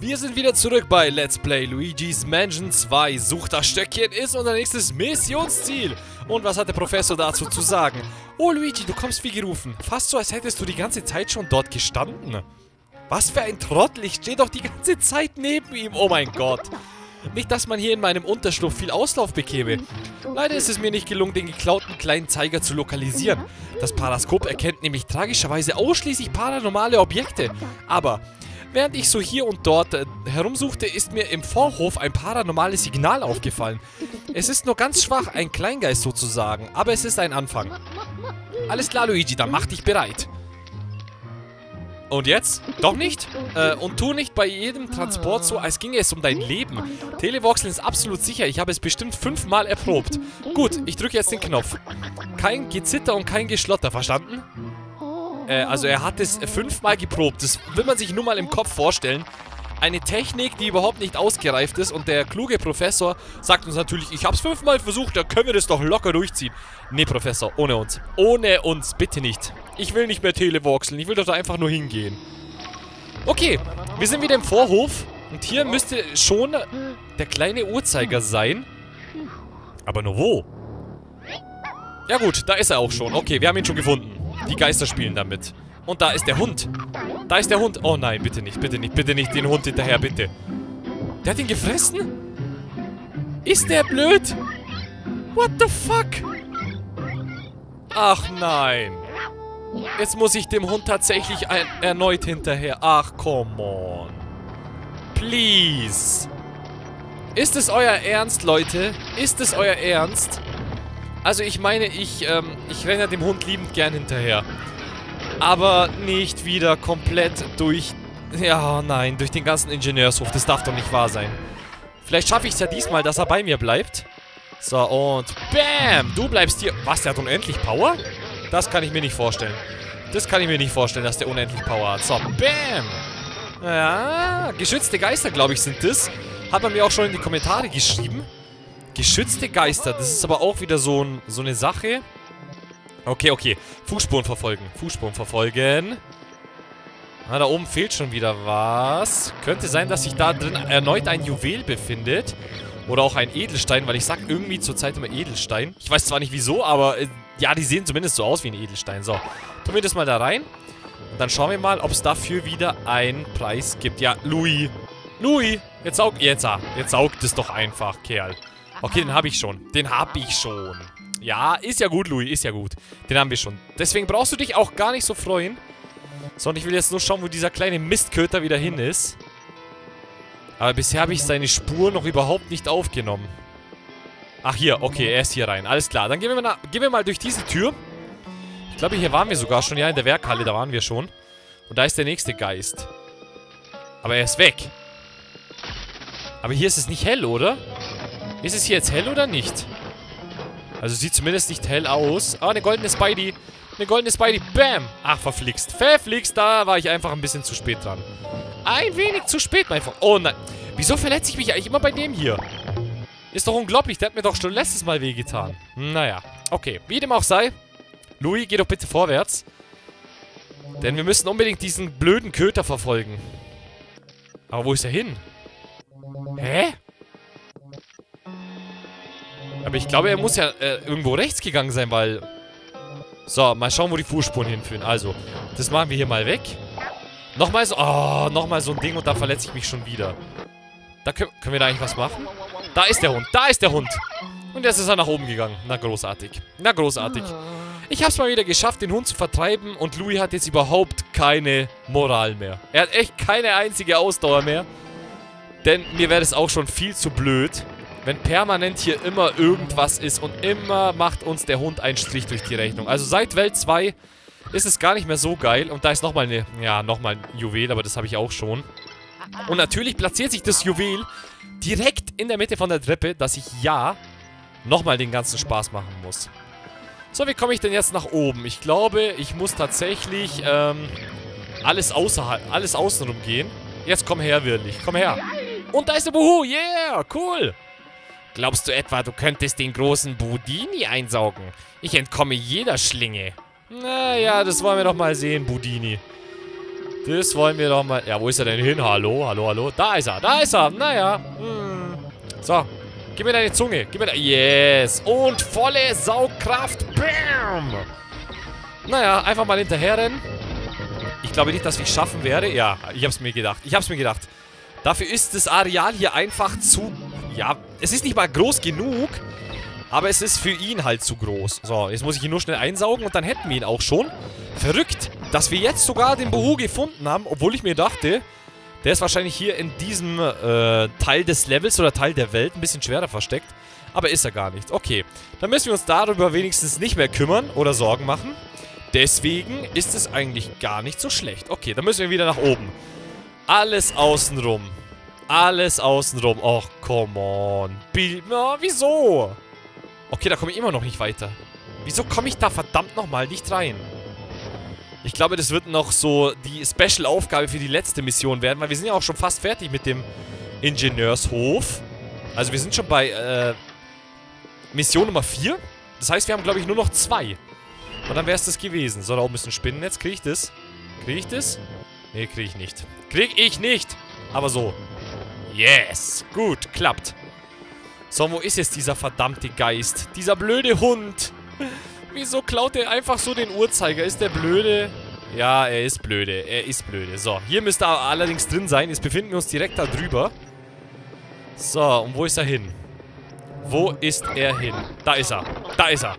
Wir sind wieder zurück bei Let's Play Luigi's Mansion 2. Sucht das Stöckchen ist unser nächstes Missionsziel. Und was hat der Professor dazu zu sagen? Oh Luigi, du kommst wie gerufen. Fast so, als hättest du die ganze Zeit schon dort gestanden. Was für ein Trottel, ich stehe doch die ganze Zeit neben ihm. Oh mein Gott. Nicht, dass man hier in meinem Unterschlupf viel Auslauf bekäme. Leider ist es mir nicht gelungen, den geklauten kleinen Zeiger zu lokalisieren. Das Paraskop erkennt nämlich tragischerweise ausschließlich paranormale Objekte. Aber während ich so hier und dort herumsuchte, ist mir im Vorhof ein paranormales Signal aufgefallen. Es ist nur ganz schwach, ein Kleingeist sozusagen, aber es ist ein Anfang. Alles klar, Luigi, dann mach dich bereit. Und jetzt? Doch nicht? Und tu nicht bei jedem Transport so, als ginge es um dein Leben. Televoxeln ist absolut sicher. Ich habe es bestimmt 5-mal erprobt. Gut, ich drücke jetzt den Knopf. Kein Gezitter und kein Geschlotter, verstanden? Also er hat es 5-mal geprobt. Das will man sich nur mal im Kopf vorstellen. Eine Technik, die überhaupt nicht ausgereift ist. Und der kluge Professor sagt uns natürlich, ich habe es 5-mal versucht, da können wir das doch locker durchziehen. Nee, Professor, ohne uns. Ohne uns, bitte nicht. Ich will nicht mehr televoxeln. Ich will doch da einfach nur hingehen. Okay, wir sind wieder im Vorhof. Und hier müsste schon der kleine Uhrzeiger sein. Aber nur wo? Ja gut, da ist er auch schon. Okay, wir haben ihn schon gefunden. Die Geister spielen damit. Und da ist der Hund. Da ist der Hund. Oh nein, bitte nicht, bitte nicht, bitte nicht den Hund hinterher, bitte. Der hat ihn gefressen? Ist der blöd? What the fuck? Ach nein. Jetzt muss ich dem Hund tatsächlich erneut hinterher. Ach, come on. Please. Ist es euer Ernst, Leute? Ist es euer Ernst? Also ich meine, ich renne dem Hund liebend gern hinterher. Aber nicht wieder komplett durch... Ja, nein, durch den ganzen Ingenieurshof. Das darf doch nicht wahr sein. Vielleicht schaffe ich es ja diesmal, dass er bei mir bleibt. So, und... Bam! Du bleibst hier... Was, der hat unendlich Power? Das kann ich mir nicht vorstellen. Das kann ich mir nicht vorstellen, dass der unendlich Power hat. So, bam! Ja, geschützte Geister, glaube ich, sind das. Hat man mir auch schon in die Kommentare geschrieben. Geschützte Geister, das ist aber auch wieder so eine Sache. Okay, okay. Fußspuren verfolgen. Fußspuren verfolgen. Ah, da oben fehlt schon wieder was. Könnte sein, dass sich da drin erneut ein Juwel befindet. Oder auch ein Edelstein, weil ich sag irgendwie zurzeit immer Edelstein. Ich weiß zwar nicht wieso, aber ja, die sehen zumindest so aus wie ein Edelstein. So, tun wir das mal da rein. Und dann schauen wir mal, ob es dafür wieder einen Preis gibt. Ja, Louis. Louis, jetzt saugt es doch einfach, Kerl. Okay, den habe ich schon. Den habe ich schon. Ja, ist ja gut, Louis, ist ja gut. Den haben wir schon. Deswegen brauchst du dich auch gar nicht so freuen. Sondern ich will jetzt nur schauen, wo dieser kleine Mistköter wieder hin ist. Aber bisher habe ich seine Spur noch überhaupt nicht aufgenommen. Ach hier, okay, er ist hier rein. Alles klar, dann gehen wir mal durch diese Tür. Ich glaube, hier waren wir sogar schon. Ja, in der Werkhalle, da waren wir schon. Und da ist der nächste Geist. Aber er ist weg. Aber hier ist es nicht hell, oder? Ist es hier jetzt hell oder nicht? Also sieht zumindest nicht hell aus. Ah, eine goldene Spidey. Eine goldene Spidey. Bam. Ach, verflixt. Verflixt, da war ich einfach ein bisschen zu spät dran. Ein wenig zu spät, mein Freund. Oh nein. Wieso verletze ich mich eigentlich immer bei dem hier? Ist doch unglaublich. Der hat mir doch schon letztes Mal wehgetan. Naja. Okay. Wie dem auch sei. Louis, geh doch bitte vorwärts. Denn wir müssen unbedingt diesen blöden Köter verfolgen. Aber wo ist er hin? Hä? Aber ich glaube, er muss ja irgendwo rechts gegangen sein, weil... So, mal schauen, wo die Fußspuren hinführen. Also, das machen wir hier mal weg. Nochmal so... Oh, nochmal so ein Ding und da verletze ich mich schon wieder. Da können wir da eigentlich was machen? Da ist der Hund. Da ist der Hund. Und jetzt ist er nach oben gegangen. Na, großartig. Na, großartig. Ich hab's mal wieder geschafft, den Hund zu vertreiben. Und Louis hat jetzt überhaupt keine Moral mehr. Er hat echt keine einzige Ausdauer mehr. Denn mir wäre das auch schon viel zu blöd, wenn permanent hier immer irgendwas ist. Und immer macht uns der Hund einen Strich durch die Rechnung. Also seit Welt 2... ist es gar nicht mehr so geil. Und da ist nochmal eine... Ja, nochmal ein Juwel, aber das habe ich auch schon. Und natürlich platziert sich das Juwel direkt in der Mitte von der Treppe, dass ich ja nochmal den ganzen Spaß machen muss. So, wie komme ich denn jetzt nach oben? Ich glaube, ich muss tatsächlich alles außenrum gehen. Jetzt komm her, wirklich. Komm her. Und da ist der Buhu. Yeah, cool. Glaubst du etwa, du könntest den großen Budini einsaugen? Ich entkomme jeder Schlinge. Naja, das wollen wir doch mal sehen, Budini. Das wollen wir doch mal... Ja, wo ist er denn hin? Hallo, hallo, hallo. Da ist er, da ist er. Naja. Hm. So, gib mir deine Zunge. Gib mir deine... Yes. Und volle Saugkraft. Bam. Naja, einfach mal hinterherrennen. Ich glaube nicht, dass ich es schaffen werde. Ja, ich hab's mir gedacht. Ich hab's mir gedacht. Dafür ist das Areal hier einfach zu... Ja, es ist nicht mal groß genug, aber es ist für ihn halt zu groß. So, jetzt muss ich ihn nur schnell einsaugen und dann hätten wir ihn auch schon. Verrückt, dass wir jetzt sogar den Bohu gefunden haben, obwohl ich mir dachte, der ist wahrscheinlich hier in diesem Teil des Levels oder Teil der Welt ein bisschen schwerer versteckt. Aber ist er gar nicht. Okay, dann müssen wir uns darüber wenigstens nicht mehr kümmern oder Sorgen machen. Deswegen ist es eigentlich gar nicht so schlecht. Okay, dann müssen wir wieder nach oben. Alles außenrum. Alles außenrum. Och, come on. Na, wieso? Okay, da komme ich immer noch nicht weiter. Wieso komme ich da verdammt nochmal nicht rein? Ich glaube, das wird noch so die Special-Aufgabe für die letzte Mission werden, weil wir sind ja auch schon fast fertig mit dem Ingenieurshof. Also wir sind schon bei Mission Nummer 4. Das heißt, wir haben, glaube ich, nur noch 2. Und dann wäre es das gewesen. So, da oben ist ein Spinnennetz. Kriege ich das? Kriege ich das? Nee, kriege ich nicht. Kriege ich nicht! Aber so. Yes! Gut, klappt. So, wo ist jetzt dieser verdammte Geist? Dieser blöde Hund! Wieso klaut er einfach so den Uhrzeiger? Ist der blöde? Ja, er ist blöde. Er ist blöde. So, hier müsste er allerdings drin sein. Jetzt befinden wir uns direkt da drüber. So, und wo ist er hin? Wo ist er hin? Da ist er. Da ist er.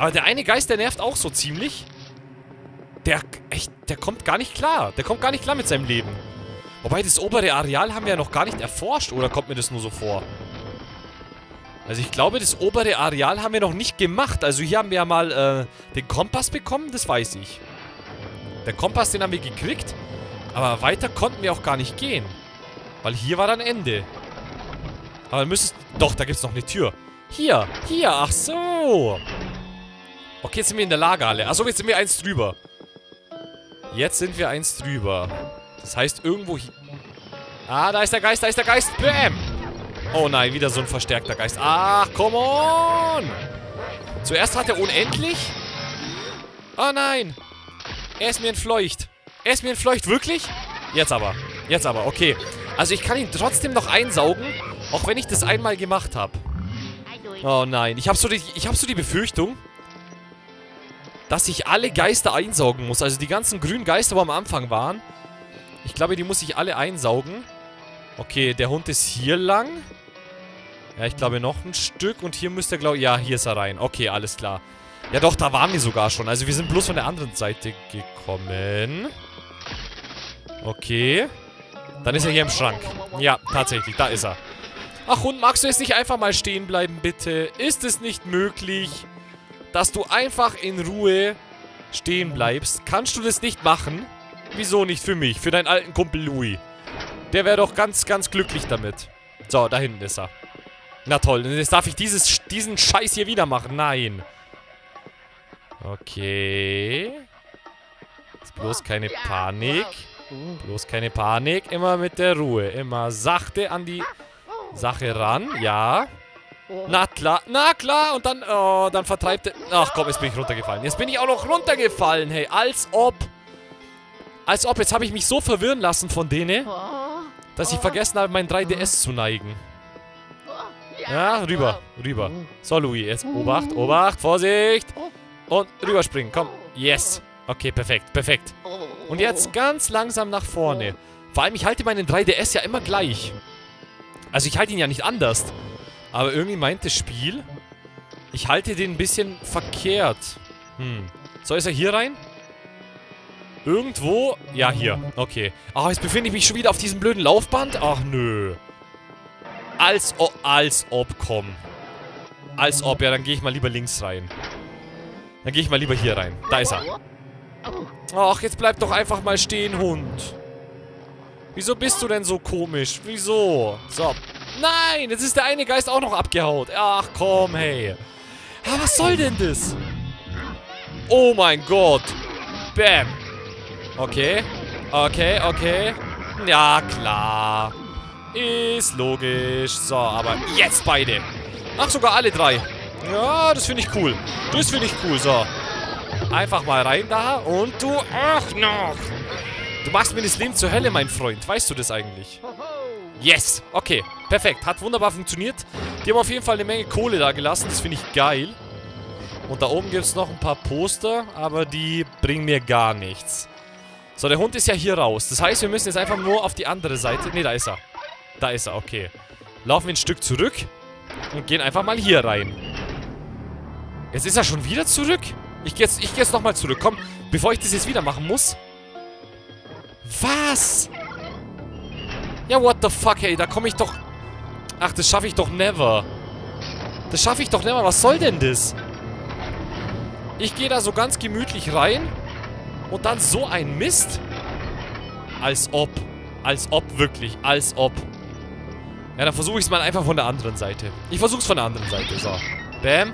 Aber der eine Geist, der nervt auch so ziemlich. Der kommt gar nicht klar. Der kommt gar nicht klar mit seinem Leben. Wobei, das obere Areal haben wir ja noch gar nicht erforscht. Oder kommt mir das nur so vor? Also ich glaube, das obere Areal haben wir noch nicht gemacht. Also hier haben wir ja mal den Kompass bekommen. Das weiß ich. Der Kompass, den haben wir gekriegt. Aber weiter konnten wir auch gar nicht gehen. Weil hier war dann Ende. Aber wir müssen... Doch, da gibt es noch eine Tür. Hier, hier, ach so. Okay, jetzt sind wir in der Lagerhalle. Achso, jetzt sind wir eins drüber. Jetzt sind wir eins drüber. Das heißt, irgendwo hier... Ah, da ist der Geist, da ist der Geist. Bäm! Oh nein, wieder so ein verstärkter Geist. Ach, come on! Zuerst hat er unendlich. Oh nein! Er ist mir entfleucht. Er ist mir entfleucht, wirklich? Jetzt aber. Jetzt aber, okay. Also ich kann ihn trotzdem noch einsaugen, auch wenn ich das einmal gemacht habe. Oh nein, ich hab so die Befürchtung, dass ich alle Geister einsaugen muss. Also die ganzen grünen Geister, wo am Anfang waren. Ich glaube, die muss ich alle einsaugen. Okay, der Hund ist hier lang. Ja, ich glaube noch ein Stück. Und hier müsste er, glaube ich... Ja, hier ist er rein. Okay, alles klar. Ja doch, da waren wir sogar schon. Also wir sind bloß von der anderen Seite gekommen. Okay. Dann ist er hier im Schrank. Ja, tatsächlich, da ist er. Ach Hund, magst du jetzt nicht einfach mal stehen bleiben, bitte? Ist es nicht möglich... dass du einfach in Ruhe stehen bleibst. Kannst du das nicht machen? Wieso nicht für mich? Für deinen alten Kumpel Louis. Der wäre doch ganz, ganz glücklich damit. So, da hinten ist er. Na toll, jetzt darf ich diesen Scheiß hier wieder machen. Nein. Okay. Jetzt bloß keine Panik. Bloß keine Panik. Immer mit der Ruhe. Immer sachte an die Sache ran. Ja. Na klar, na klar. Und dann, oh, dann vertreibt er... Ach komm, jetzt bin ich runtergefallen. Jetzt bin ich auch noch runtergefallen, hey. Als ob... Als ob, jetzt habe ich mich so verwirren lassen von denen, dass ich vergessen habe, meinen 3DS zu neigen. Ja, rüber, rüber. So, Louis, jetzt Obacht, Obacht, Vorsicht. Und rüberspringen, komm. Yes. Okay, perfekt, perfekt. Und jetzt ganz langsam nach vorne. Vor allem, ich halte meinen 3DS ja immer gleich. Also ich halte ihn ja nicht anders. Aber irgendwie meint das Spiel, ich halte den ein bisschen verkehrt. Hm. So, ist er hier rein? Irgendwo? Ja, hier. Okay. Ach, jetzt befinde ich mich schon wieder auf diesem blöden Laufband? Ach, nö. Als ob, komm. Als ob. Ja, dann gehe ich mal lieber links rein. Dann gehe ich mal lieber hier rein. Da ist er. Ach, jetzt bleib doch einfach mal stehen, Hund. Wieso bist du denn so komisch? Wieso? So. Nein, jetzt ist der eine Geist auch noch abgehaut. Ach komm, hey. Ah, was soll denn das? Oh mein Gott. Bam. Okay. Okay, okay. Ja, klar. Ist logisch. So, aber jetzt beide. Ach, sogar alle drei. Ja, das finde ich cool. Das finde ich cool. So. Einfach mal rein da. Und du auch noch. Du machst mir das Leben zur Hölle, mein Freund. Weißt du das eigentlich? Yes! Okay, perfekt. Hat wunderbar funktioniert. Die haben auf jeden Fall eine Menge Kohle da gelassen. Das finde ich geil. Und da oben gibt es noch ein paar Poster, aber die bringen mir gar nichts. So, der Hund ist ja hier raus. Das heißt, wir müssen jetzt einfach nur auf die andere Seite... Ne, da ist er. Da ist er, okay. Laufen wir ein Stück zurück und gehen einfach mal hier rein. Jetzt ist er schon wieder zurück? Ich geh jetzt nochmal zurück. Komm, bevor ich das jetzt wieder machen muss. Was? Ja, what the fuck, hey, da komme ich doch... Ach, das schaffe ich doch never. Das schaffe ich doch never. Was soll denn das? Ich gehe da so ganz gemütlich rein und dann so ein Mist. Als ob. Als ob, wirklich. Als ob. Ja, dann versuche ich es mal einfach von der anderen Seite. Ich versuche es von der anderen Seite. So. Bam.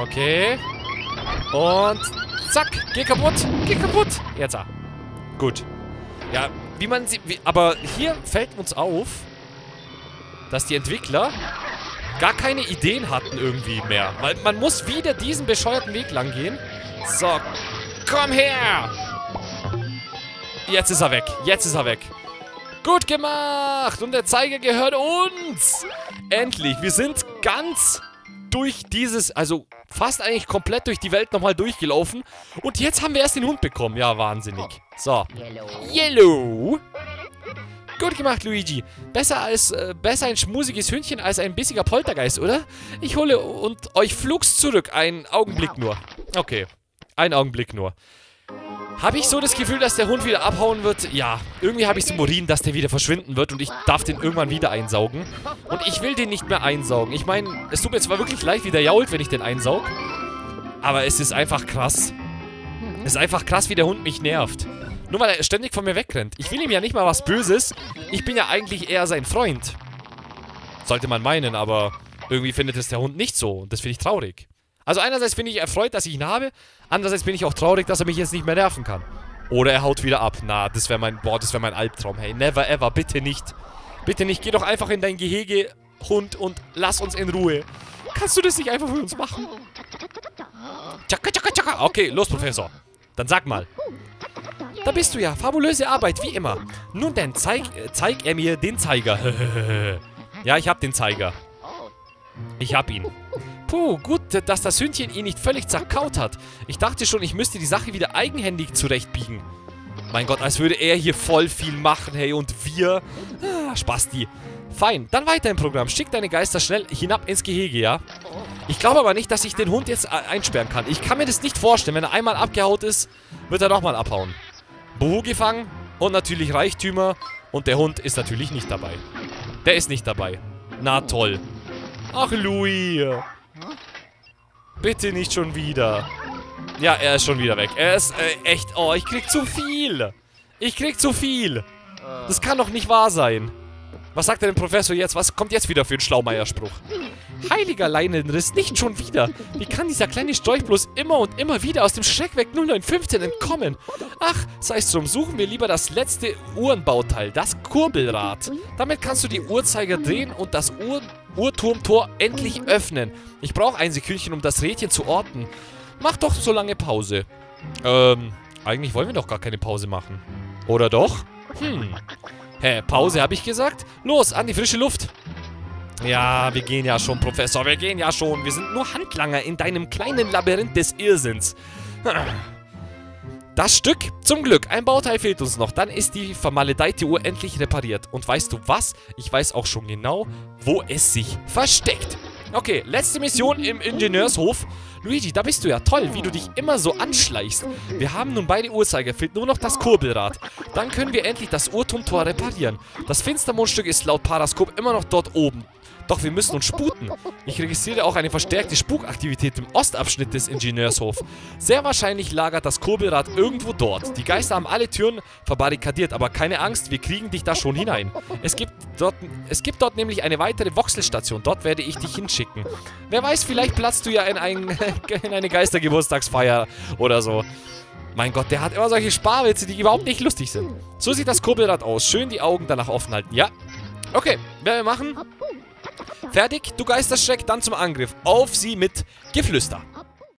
Okay. Und zack. Geh kaputt. Geh kaputt. Jetzt. Gut. Ja, wie man sieht... Aber hier fällt uns auf, dass die Entwickler gar keine Ideen hatten irgendwie mehr. Weil man muss wieder diesen bescheuerten Weg lang gehen. So. Komm her. Jetzt ist er weg. Jetzt ist er weg. Gut gemacht. Und der Zeiger gehört uns. Endlich. Wir sind ganz... durch dieses, also fast eigentlich komplett durch die Welt nochmal durchgelaufen. Und jetzt haben wir erst den Hund bekommen. Ja, wahnsinnig. So. Yellow. Gut gemacht, Luigi. Besser ein schmusiges Hündchen als ein bissiger Poltergeist, oder? Ich hole und euch flugs zurück. Einen Augenblick nur. Okay. Einen Augenblick nur. Habe ich so das Gefühl, dass der Hund wieder abhauen wird? Ja, irgendwie habe ich so Morin, dass der wieder verschwinden wird und ich darf den irgendwann wieder einsaugen. Und ich will den nicht mehr einsaugen. Ich meine, es tut mir zwar wirklich leid, wie der jault, wenn ich den einsaug, aber es ist einfach krass. Es ist einfach krass, wie der Hund mich nervt. Nur weil er ständig von mir wegrennt. Ich will ihm ja nicht mal was Böses. Ich bin ja eigentlich eher sein Freund. Sollte man meinen, aber irgendwie findet es der Hund nicht so. Und das finde ich traurig. Also einerseits bin ich erfreut, dass ich ihn habe, andererseits bin ich auch traurig, dass er mich jetzt nicht mehr nerven kann. Oder er haut wieder ab. Na, das wäre mein Albtraum. Hey, never ever, bitte nicht. Bitte nicht, geh doch einfach in dein Gehege, Hund, und lass uns in Ruhe. Kannst du das nicht einfach für uns machen? Tschakka, tschakka, tschakka. Okay, los, Professor. Dann sag mal. Da bist du ja. Fabulöse Arbeit, wie immer. Nun denn, zeig er mir den Zeiger. Ja, ich hab den Zeiger. Ich hab ihn. Puh, gut, dass das Hündchen ihn nicht völlig zerkaut hat. Ich dachte schon, ich müsste die Sache wieder eigenhändig zurechtbiegen. Mein Gott, als würde er hier voll viel machen, hey, und wir... Ah, Spasti. Fein, dann weiter im Programm. Schick deine Geister schnell hinab ins Gehege, ja? Ich glaube aber nicht, dass ich den Hund jetzt einsperren kann. Ich kann mir das nicht vorstellen. Wenn er einmal abgehaut ist, wird er nochmal abhauen. Buhu gefangen und natürlich Reichtümer. Und der Hund ist natürlich nicht dabei. Der ist nicht dabei. Na toll. Ach, Louis... Bitte nicht schon wieder. Ja, er ist schon wieder weg. Er ist echt... Oh, ich krieg zu viel. Ich krieg zu viel. Das kann doch nicht wahr sein. Was sagt denn der Professor jetzt? Was kommt jetzt wieder für ein Schlaumeierspruch? Heiliger Leinenriss, nicht schon wieder. Wie kann dieser kleine Storch bloß immer und immer wieder aus dem Schreckweg 0915 entkommen? Ach, sei's drum, suchen wir lieber das letzte Uhrenbauteil, das Kurbelrad. Damit kannst du die Uhrzeiger drehen und das Uhrturmtor endlich öffnen. Ich brauche ein Sekündchen, um das Rädchen zu orten. Mach doch so lange Pause. Eigentlich wollen wir doch gar keine Pause machen. Oder doch? Hä, Pause habe ich gesagt? Los, an die frische Luft. Ja, wir gehen ja schon, Professor. Wir gehen ja schon. Wir sind nur Handlanger in deinem kleinen Labyrinth des Irrsinns. Das Stück? Zum Glück. Ein Bauteil fehlt uns noch. Dann ist die vermaledeite Uhr endlich repariert. Und weißt du was? Ich weiß auch schon genau, wo es sich versteckt. Okay, letzte Mission im Ingenieurshof. Luigi, da bist du ja. Toll, wie du dich immer so anschleichst. Wir haben nun beide Uhrzeiger, fehlt nur noch das Kurbelrad. Dann können wir endlich das Uhrtumtor reparieren. Das Finstermondstück ist laut Paraskop immer noch dort oben. Doch wir müssen uns sputen. Ich registriere auch eine verstärkte Spukaktivität im Ostabschnitt des Ingenieurshof. Sehr wahrscheinlich lagert das Kurbelrad irgendwo dort. Die Geister haben alle Türen verbarrikadiert, aber keine Angst, wir kriegen dich da schon hinein. Es gibt dort nämlich eine weitere Voxelstation. Dort werde ich dich hinschicken. Wer weiß, vielleicht platzt du ja in eine Geistergeburtstagsfeier oder so. Mein Gott, der hat immer solche Sparwitze, die überhaupt nicht lustig sind. So sieht das Kurbelrad aus. Schön die Augen danach offen halten, ja? Okay, werden wir machen. Fertig, du Geisterschreck, dann zum Angriff. Auf sie mit Geflüster.